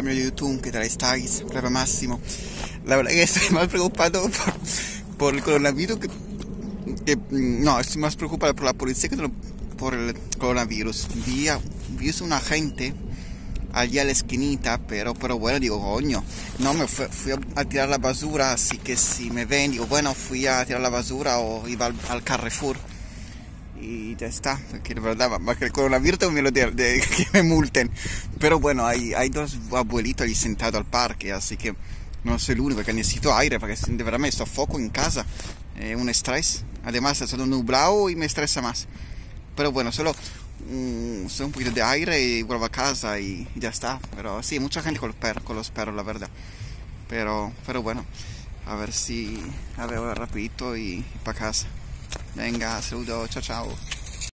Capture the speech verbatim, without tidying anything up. hola mi YouTube, ¿qué tal estáis? Rafa Máximo. La verdad que estoy más preocupado por, por el coronavirus que, que... No, estoy más preocupado por la policía que por el coronavirus. Vi a, vi a un agente allá a la esquinita, pero, pero bueno, digo, coño, no, me fui, fui a tirar la basura, así que si me ven, digo, bueno, fui a tirar la basura o iba al, al Carrefour. Y ya está, que de verdad, más que el coronavirus me lo de, de, que me multen. Pero bueno, hay, hay dos abuelitos ahí sentados al parque, así que no soy el único, que necesito aire, porque de verdad me sofoco en casa, eh, un estrés. Además, está todo nublado y me estresa más. Pero bueno, solo, um, solo un poquito de aire y vuelvo a casa y ya está. Pero sí, mucha gente con los perros, con los perros la verdad. Pero, pero bueno, a ver si, a ver, rapidito y para casa. Venga, saludos, chao, chao.